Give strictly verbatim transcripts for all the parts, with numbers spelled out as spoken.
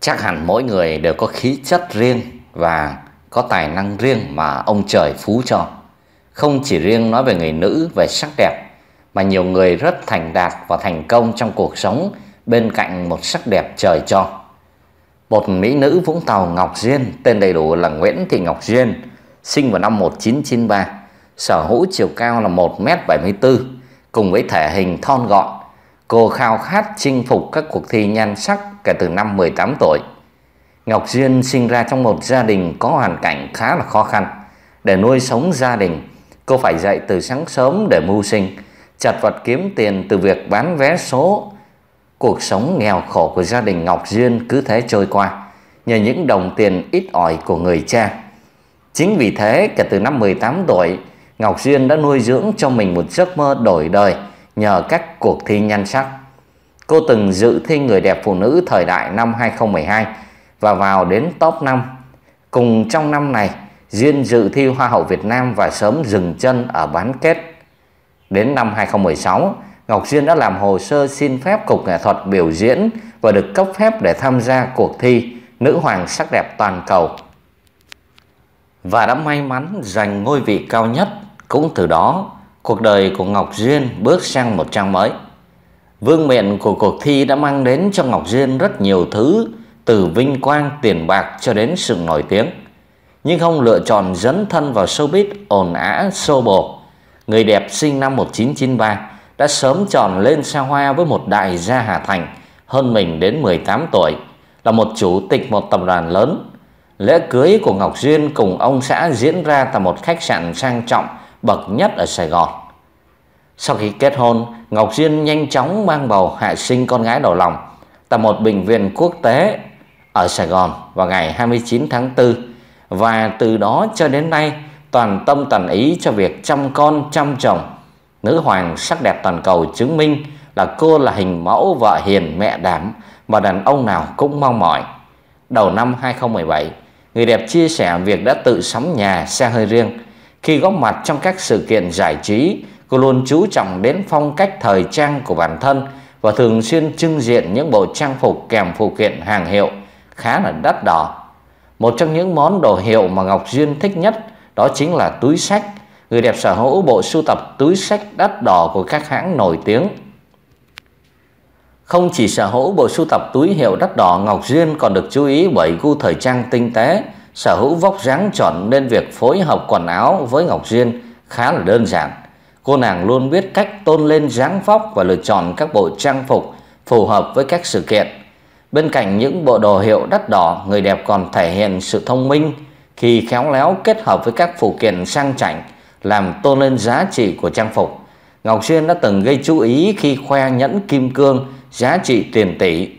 Chắc hẳn mỗi người đều có khí chất riêng và có tài năng riêng mà ông trời phú cho. Không chỉ riêng nói về người nữ, về sắc đẹp, mà nhiều người rất thành đạt và thành công trong cuộc sống bên cạnh một sắc đẹp trời cho. Một mỹ nữ Vũng Tàu Ngọc Duyên, tên đầy đủ là Nguyễn Thị Ngọc Duyên, sinh vào năm một nghìn chín trăm chín mươi ba, sở hữu chiều cao là một mét bảy mươi tư, cùng với thể hình thon gọn. Cô khao khát chinh phục các cuộc thi nhan sắc kể từ năm mười tám tuổi. Ngọc Duyên sinh ra trong một gia đình có hoàn cảnh khá là khó khăn. Để nuôi sống gia đình, cô phải dậy từ sáng sớm để mưu sinh, chật vật kiếm tiền từ việc bán vé số. Cuộc sống nghèo khổ của gia đình Ngọc Duyên cứ thế trôi qua, nhờ những đồng tiền ít ỏi của người cha. Chính vì thế, kể từ năm mười tám tuổi, Ngọc Duyên đã nuôi dưỡng cho mình một giấc mơ đổi đời nhờ các cuộc thi nhan sắc. Cô từng dự thi người đẹp phụ nữ thời đại năm hai nghìn không trăm mười hai và vào đến top năm. Cùng trong năm này, Duyên dự thi Hoa hậu Việt Nam và sớm dừng chân ở bán kết. Đến năm hai nghìn không trăm mười sáu, Ngọc Duyên đã làm hồ sơ xin phép Cục Nghệ thuật biểu diễn và được cấp phép để tham gia cuộc thi Nữ hoàng Sắc đẹp toàn cầu, và đã may mắn giành ngôi vị cao nhất. Cũng từ đó, cuộc đời của Ngọc Duyên bước sang một trang mới. Vương miện của cuộc thi đã mang đến cho Ngọc Duyên rất nhiều thứ, từ vinh quang, tiền bạc cho đến sự nổi tiếng. Nhưng không lựa chọn dấn thân vào showbiz ồn ào xô bồ, người đẹp sinh năm một nghìn chín trăm chín mươi ba đã sớm chọn lên xa hoa với một đại gia Hà Thành hơn mình đến mười tám tuổi, là một chủ tịch một tập đoàn lớn. Lễ cưới của Ngọc Duyên cùng ông xã diễn ra tại một khách sạn sang trọng bậc nhất ở Sài Gòn. Sau khi kết hôn, Ngọc Duyên nhanh chóng mang bầu, hạ sinh con gái đầu lòng tại một bệnh viện quốc tế ở Sài Gòn vào ngày hai mươi chín tháng tư, và từ đó cho đến nay toàn tâm toàn ý cho việc chăm con chăm chồng. Nữ hoàng Sắc đẹp toàn cầu chứng minh là cô là hình mẫu vợ hiền mẹ đảm mà đàn ông nào cũng mong mỏi. Đầu năm hai nghìn không trăm mười bảy, người đẹp chia sẻ việc đã tự sắm nhà, xe hơi riêng. Khi góp mặt trong các sự kiện giải trí, cô luôn chú trọng đến phong cách thời trang của bản thân và thường xuyên trưng diện những bộ trang phục kèm phụ kiện hàng hiệu khá là đắt đỏ. Một trong những món đồ hiệu mà Ngọc Duyên thích nhất đó chính là túi xách. Người đẹp sở hữu bộ sưu tập túi xách đắt đỏ của các hãng nổi tiếng. Không chỉ sở hữu bộ sưu tập túi hiệu đắt đỏ, Ngọc Duyên còn được chú ý bởi gu thời trang tinh tế, sở hữu vóc dáng chuẩn nên việc phối hợp quần áo với Ngọc Duyên khá là đơn giản. Cô nàng luôn biết cách tôn lên dáng vóc và lựa chọn các bộ trang phục phù hợp với các sự kiện. Bên cạnh những bộ đồ hiệu đắt đỏ, người đẹp còn thể hiện sự thông minh khi khéo léo kết hợp với các phụ kiện sang chảnh làm tôn lên giá trị của trang phục. Ngọc Duyên đã từng gây chú ý khi khoe nhẫn kim cương giá trị tiền tỷ.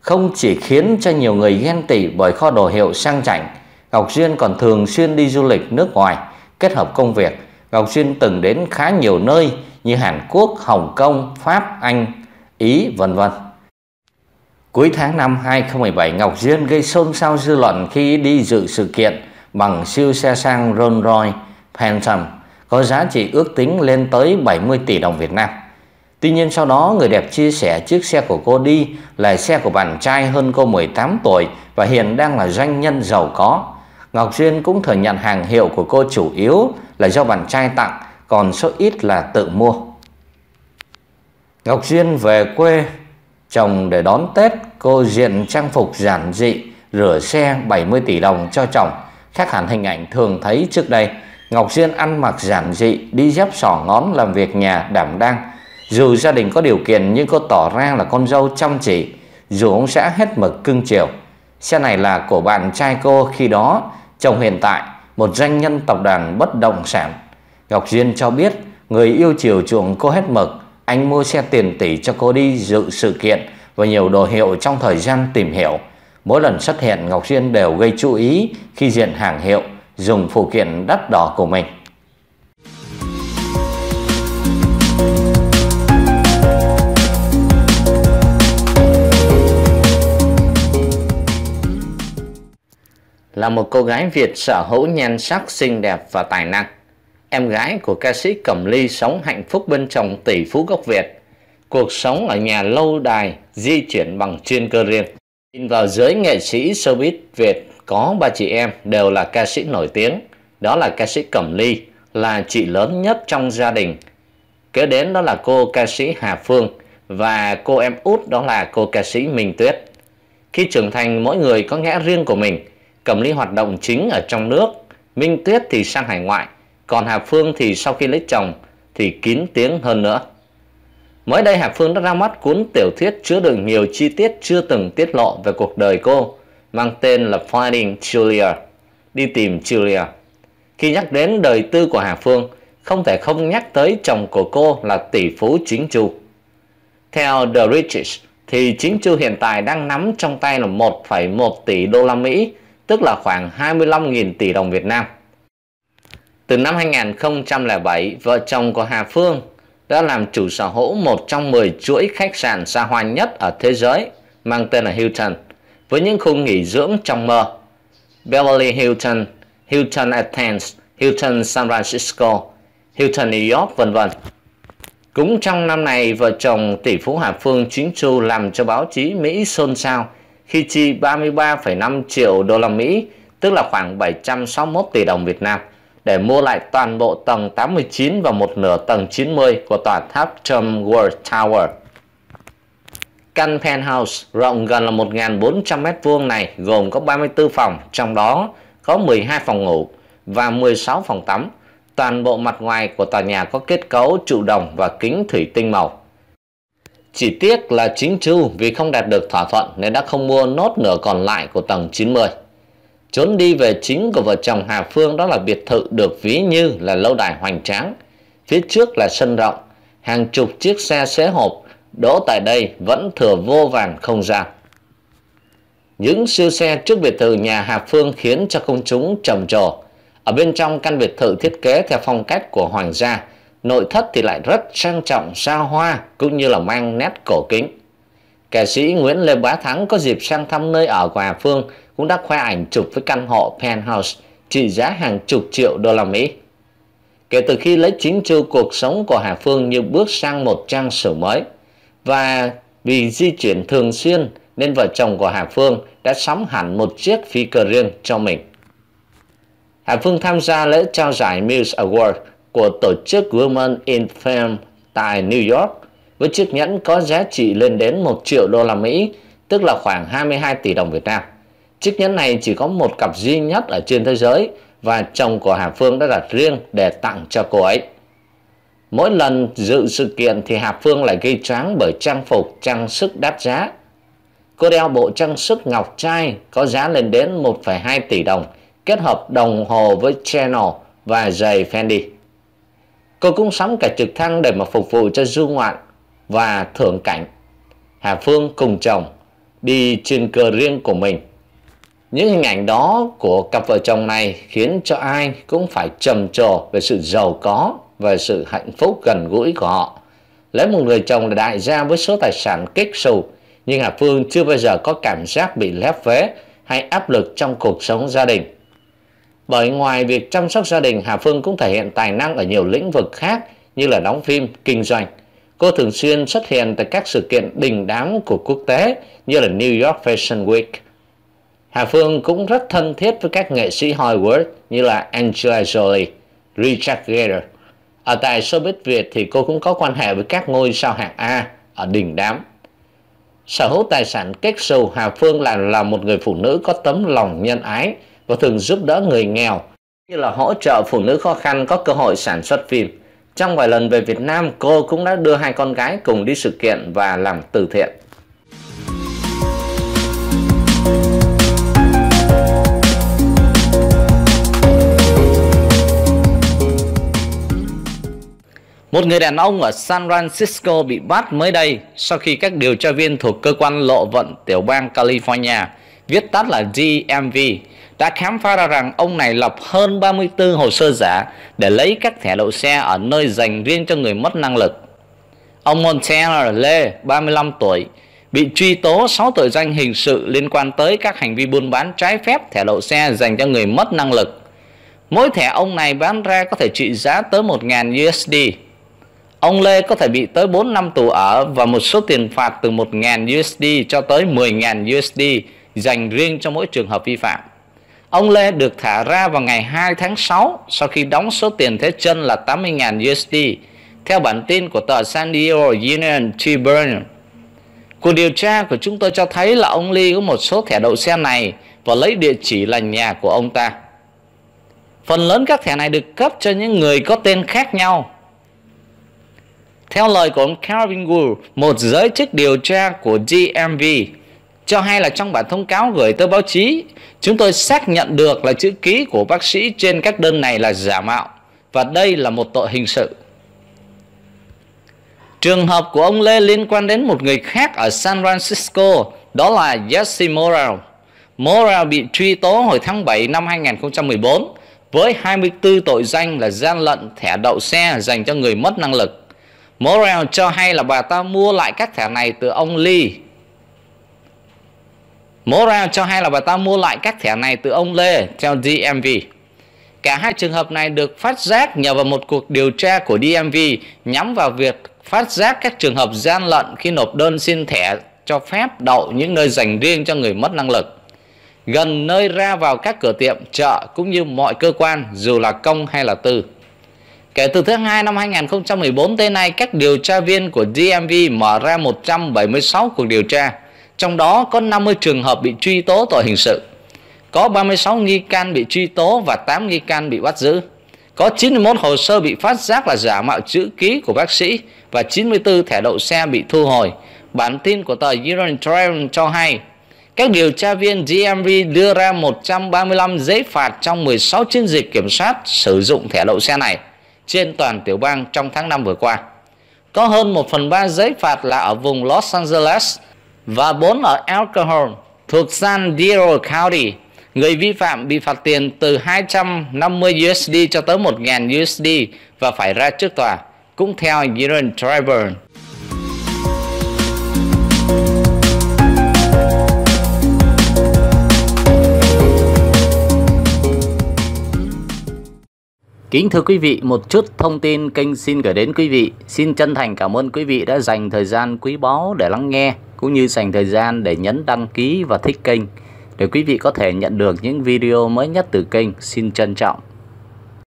Không chỉ khiến cho nhiều người ghen tị bởi kho đồ hiệu sang chảnh, Ngọc Duyên còn thường xuyên đi du lịch nước ngoài. Kết hợp công việc, Ngọc Duyên từng đến khá nhiều nơi như Hàn Quốc, Hồng Kông, Pháp, Anh, Ý, vân vân. Cuối tháng năm hai nghìn không trăm mười bảy, Ngọc Duyên gây xôn xao dư luận khi đi dự sự kiện bằng siêu xe sang Rolls Royce Phantom có giá trị ước tính lên tới bảy mươi tỷ đồng Việt Nam. Tuy nhiên sau đó, người đẹp chia sẻ chiếc xe của cô đi là xe của bạn trai hơn cô mười tám tuổi và hiện đang là doanh nhân giàu có. Ngọc Duyên cũng thừa nhận hàng hiệu của cô chủ yếu là do bạn trai tặng, còn số ít là tự mua. Ngọc Duyên về quê chồng để đón Tết, cô diện trang phục giản dị, rửa xe bảy mươi tỷ đồng cho chồng. Khác hẳn hình ảnh thường thấy trước đây, Ngọc Duyên ăn mặc giản dị, đi dép xỏ ngón, làm việc nhà đảm đang. Dù gia đình có điều kiện nhưng cô tỏ ra là con dâu chăm chỉ, dù ông xã hết mực cưng chiều. Xe này là của bạn trai cô khi đó, chồng hiện tại, một doanh nhân tập đoàn bất động sản. Ngọc Duyên cho biết người yêu chiều chuộng cô hết mực, anh mua xe tiền tỷ cho cô đi dự sự kiện và nhiều đồ hiệu trong thời gian tìm hiểu. Mỗi lần xuất hiện, Ngọc Duyên đều gây chú ý khi diện hàng hiệu, dùng phụ kiện đắt đỏ của mình. Là một cô gái Việt sở hữu nhan sắc, xinh đẹp và tài năng, em gái của ca sĩ Cẩm Ly sống hạnh phúc bên chồng tỷ phú gốc Việt. Cuộc sống ở nhà lâu đài, di chuyển bằng chuyên cơ riêng. Tin vào giới nghệ sĩ showbiz Việt có ba chị em đều là ca sĩ nổi tiếng. Đó là ca sĩ Cẩm Ly, là chị lớn nhất trong gia đình. Kế đến đó là cô ca sĩ Hà Phương và cô em út đó là cô ca sĩ Minh Tuyết. Khi trưởng thành mỗi người có ngã riêng của mình, Cẩm Ly hoạt động chính ở trong nước, Minh Tuyết thì sang hải ngoại, còn Hà Phương thì sau khi lấy chồng thì kín tiếng hơn nữa. Mới đây Hà Phương đã ra mắt cuốn tiểu thuyết chứa đựng nhiều chi tiết chưa từng tiết lộ về cuộc đời cô, mang tên là Finding Julia, đi tìm Julia. Khi nhắc đến đời tư của Hà Phương, không thể không nhắc tới chồng của cô là tỷ phú Chính Chu. Theo The Richest thì Chính Chu hiện tại đang nắm trong tay là một phẩy một tỷ đô la Mỹ, tức là khoảng hai mươi lăm nghìn tỷ đồng Việt Nam. Từ năm hai nghìn không trăm lẻ bảy, vợ chồng của Hà Phương đã làm chủ sở hữu một trong mười chuỗi khách sạn xa hoa nhất ở thế giới mang tên là Hilton, với những khu nghỉ dưỡng trong mơ: Beverly Hilton, Hilton Athens, Hilton San Francisco, Hilton New York, vân vân. Cũng trong năm này, vợ chồng tỷ phú Hà Phương Chính Chu làm cho báo chí Mỹ xôn xao khi chi ba mươi ba phẩy năm triệu đô la Mỹ, tức là khoảng bảy trăm sáu mươi mốt tỷ đồng Việt Nam, để mua lại toàn bộ tầng tám mươi chín và một nửa tầng chín mươi của tòa tháp Trump World Tower. Căn penthouse rộng gần là một nghìn bốn trăm mét vuông này gồm có ba mươi tư phòng, trong đó có mười hai phòng ngủ và mười sáu phòng tắm. Toàn bộ mặt ngoài của tòa nhà có kết cấu trụ đồng và kính thủy tinh màu. Chỉ tiếc là Chính Chu vì không đạt được thỏa thuận nên đã không mua nốt nửa còn lại của tầng chín mươi. Chốn đi về chính của vợ chồng Hà Phương đó là biệt thự được ví như là lâu đài hoành tráng. Phía trước là sân rộng, hàng chục chiếc xe xế hộp đỗ tại đây vẫn thừa vô vàn không gian. Những siêu xe trước biệt thự nhà Hà Phương khiến cho công chúng trầm trồ. Ở bên trong căn biệt thự thiết kế theo phong cách của hoàng gia, nội thất thì lại rất sang trọng xa hoa cũng như là mang nét cổ kính. Ca sĩ Nguyễn Lê Bá Thắng có dịp sang thăm nơi ở của Hà Phương cũng đã khoe ảnh chụp với căn hộ penthouse trị giá hàng chục triệu đô la Mỹ. Kể từ khi lấy Chính Chu, cuộc sống của Hà Phương như bước sang một trang sử mới, và vì di chuyển thường xuyên nên vợ chồng của Hà Phương đã sắm hẳn một chiếc phi cơ riêng cho mình. Hà Phương tham gia lễ trao giải Muse Award của tổ chức Women in Fame tại New York với chiếc nhẫn có giá trị lên đến một triệu đô la Mỹ, tức là khoảng hai mươi hai tỷ đồng Việt Nam. Chiếc nhẫn này chỉ có một cặp duy nhất ở trên thế giới và chồng của Hà Phương đã đặt riêng để tặng cho cô ấy. Mỗi lần dự sự kiện thì Hà Phương lại gây choáng bởi trang phục, trang sức đắt giá. Cô đeo bộ trang sức ngọc trai có giá lên đến một phẩy hai tỷ đồng, kết hợp đồng hồ với Chanel và giày Fendi. Cô cũng sắm cả trực thăng để mà phục vụ cho du ngoạn và thưởng cảnh. Hà Phương cùng chồng đi trên cờ riêng của mình. Những hình ảnh đó của cặp vợ chồng này khiến cho ai cũng phải trầm trồ về sự giàu có và sự hạnh phúc gần gũi của họ. Lấy một người chồng là đại gia với số tài sản kếch xù, nhưng Hà Phương chưa bao giờ có cảm giác bị lép vế hay áp lực trong cuộc sống gia đình. Bởi ngoài việc chăm sóc gia đình, Hà Phương cũng thể hiện tài năng ở nhiều lĩnh vực khác như là đóng phim, kinh doanh. Cô thường xuyên xuất hiện tại các sự kiện đình đám của quốc tế như là New York Fashion Week. Hà Phương cũng rất thân thiết với các nghệ sĩ Hollywood như là Angelina Jolie, Richard Gere. Ở tại showbiz Việt thì cô cũng có quan hệ với các ngôi sao hạng A ở đình đám. Sở hữu tài sản kếch xù, Hà Phương là, là một người phụ nữ có tấm lòng nhân ái và thường giúp đỡ người nghèo, như là hỗ trợ phụ nữ khó khăn có cơ hội sản xuất phim. Trong vài lần về Việt Nam, cô cũng đã đưa hai con gái cùng đi sự kiện và làm từ thiện. Một người đàn ông ở San Francisco bị bắt mới đây sau khi các điều tra viên thuộc cơ quan lộ vận tiểu bang California, viết tắt là đê em vê, đã khám phá ra rằng ông này lập hơn ba mươi tư hồ sơ giả để lấy các thẻ đậu xe ở nơi dành riêng cho người mất năng lực. Ông Montel Lê, ba mươi lăm tuổi, bị truy tố sáu tội danh hình sự liên quan tới các hành vi buôn bán trái phép thẻ đậu xe dành cho người mất năng lực. Mỗi thẻ ông này bán ra có thể trị giá tới một nghìn u ét đê. Ông Lê có thể bị tới bốn năm tù ở và một số tiền phạt từ một nghìn u ét đê cho tới mười nghìn u ét đê dành riêng cho mỗi trường hợp vi phạm. Ông Lê được thả ra vào ngày hai tháng sáu sau khi đóng số tiền thế chân là tám mươi nghìn u ét đê, theo bản tin của tờ San Diego Union Tribune. Cuộc điều tra của chúng tôi cho thấy là ông Lee có một số thẻ đậu xe này và lấy địa chỉ là nhà của ông ta. Phần lớn các thẻ này được cấp cho những người có tên khác nhau. Theo lời của ông Calvin Wu, một giới chức điều tra của đê em vê, cho hay là trong bản thông cáo gửi tới báo chí, chúng tôi xác nhận được là chữ ký của bác sĩ trên các đơn này là giả mạo và đây là một tội hình sự. Trường hợp của ông Lê liên quan đến một người khác ở San Francisco, đó là Jesse Morrell. Morrell bị truy tố hồi tháng bảy năm hai nghìn không trăm mười bốn với hai mươi tư tội danh là gian lận thẻ đậu xe dành cho người mất năng lực. Morrell cho hay là bà ta mua lại các thẻ này từ ông Lee. Morrell cho hay là bà ta mua lại các thẻ này từ ông Lê, theo đê em vê. Cả hai trường hợp này được phát giác nhờ vào một cuộc điều tra của đê em vê nhắm vào việc phát giác các trường hợp gian lận khi nộp đơn xin thẻ cho phép đậu những nơi dành riêng cho người mất năng lực, gần nơi ra vào các cửa tiệm, chợ cũng như mọi cơ quan, dù là công hay là tư. Kể từ tháng hai năm hai nghìn không trăm mười bốn tới nay, các điều tra viên của đê em vê mở ra một trăm bảy mươi sáu cuộc điều tra, trong đó có năm mươi trường hợp bị truy tố tội hình sự, có ba mươi sáu nghi can bị truy tố và tám nghi can bị bắt giữ. Có chín mươi mốt hồ sơ bị phát giác là giả mạo chữ ký của bác sĩ và chín mươi tư thẻ đậu xe bị thu hồi. Bản tin của tờ Union Tribune cho hay, các điều tra viên đê em vê đưa ra một trăm ba mươi lăm giấy phạt trong mười sáu chiến dịch kiểm soát sử dụng thẻ đậu xe này trên toàn tiểu bang trong tháng năm vừa qua. Có hơn một phần ba giấy phạt là ở vùng Los Angeles và bốn ở El Cajon thuộc San Diego County. Người vi phạm bị phạt tiền từ hai trăm năm mươi u ét đê cho tới một nghìn u ét đê và phải ra trước tòa, cũng theo Union Tribune. Kính thưa quý vị, một chút thông tin kênh xin gửi đến quý vị. Xin chân thành cảm ơn quý vị đã dành thời gian quý báu để lắng nghe, cũng như dành thời gian để nhấn đăng ký và thích kênh, để quý vị có thể nhận được những video mới nhất từ kênh. Xin trân trọng.